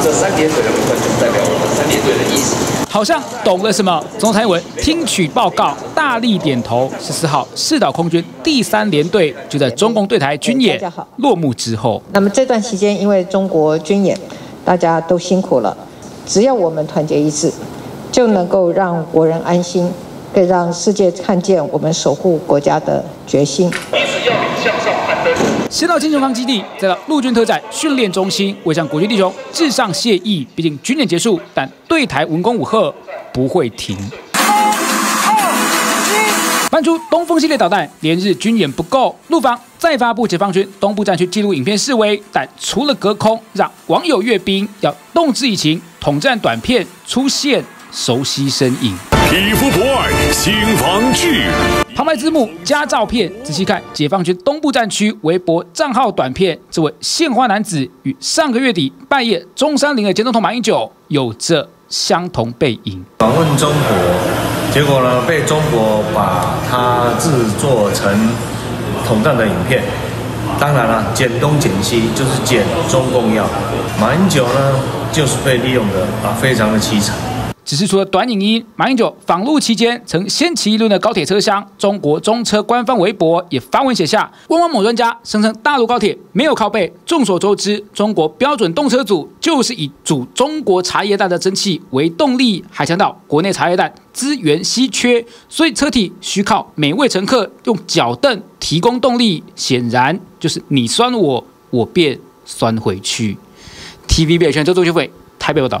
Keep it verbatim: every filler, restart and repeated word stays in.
这三点水的部分就代表我们三点水的意思。好像懂了什么？总统蔡英文听取报告，大力点头。十四号，四岛空军第三联队就在中共对台军演落幕之后，那么这段期间，因为中国军演，大家都辛苦了。只要我们团结一致，就能够让国人安心，可以让世界看见我们守护国家的决心。 先到金城防基地，再到陆军特战训练中心，为向国军弟兄致上谢意。毕竟军演结束，但对台文攻武吓不会停。搬出东风系列导弹，连日军演不够，陆方再发布解放军东部战区纪录影片示威，但除了隔空让网友阅兵，要动之以情，统战短片出现熟悉身影。匹夫不爱，兴防志。 旁白字幕加照片，仔细看解放军东部战区微博账号短片，这位献花男子与上个月底半夜中山陵的前总统马英九有着相同背影。访问中国，结果呢被中国把它制作成统战的影片。当然了、啊，减东减西就是减中共要，马英九呢就是被利用的啊，非常的凄惨。 只是除了短影音，马英九访陆期间曾掀起一轮的高铁车厢。中国中车官方微博也发文写下：汪汪某专家声称大陆高铁没有靠背。众所周知，中国标准动车组就是以煮中国茶叶蛋的蒸汽为动力，还强调国内茶叶蛋资源稀缺，所以车体需靠每位乘客用脚蹬提供动力。显然就是你酸我，我便酸回去。T V B S 全球周学伟台北报道。